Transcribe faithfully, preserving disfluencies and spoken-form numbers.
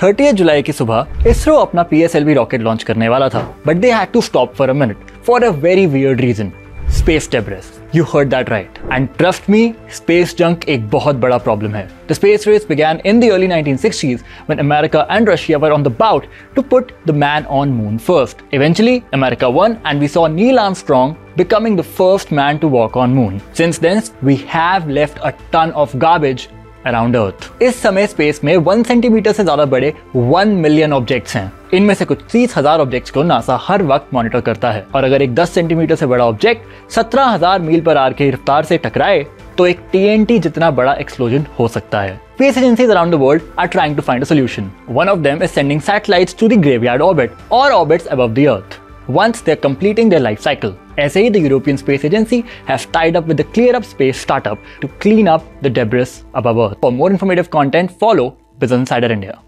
thirtieth जुलाई की सुबह इसरो अपना P S L V rocket launch करने वाला था, but they had to stop for a minute for a very weird reason, space debris. You heard that right. And trust me, space junk एक बहुत बड़ा problem है. The space race began in the early nineteen sixties when America and Russia were on the bout to put the man on moon first. Eventually, America won and we saw Neil Armstrong becoming the first man to walk on moon. Since then, we have left a ton of garbage around Earth. इस समय space में one centimeter से ज़्यादा बड़े one million objects हैं. इनमें से कुछ तीस हज़ार ऑब्जेक्ट्स को नासा हर वक्त मॉनिटर करता है, और अगर एक दस सेंटीमीटर से बड़ा ऑब्जेक्ट सत्रह हज़ार मील पर आर की रफ्तार से टकराए तो एक T N T जितना बड़ा एक्सप्लोजन हो सकता है। Space agencies around the world are trying to find a solution. One of them is sending satellites to the graveyard orbit or orbits above the Earth once they're completing their life cycle. ऐसे ही the European Space Agency has tied up with the ClearUp Space startup to clean up the debris above Earth. For more informative content, follow Business Insider India.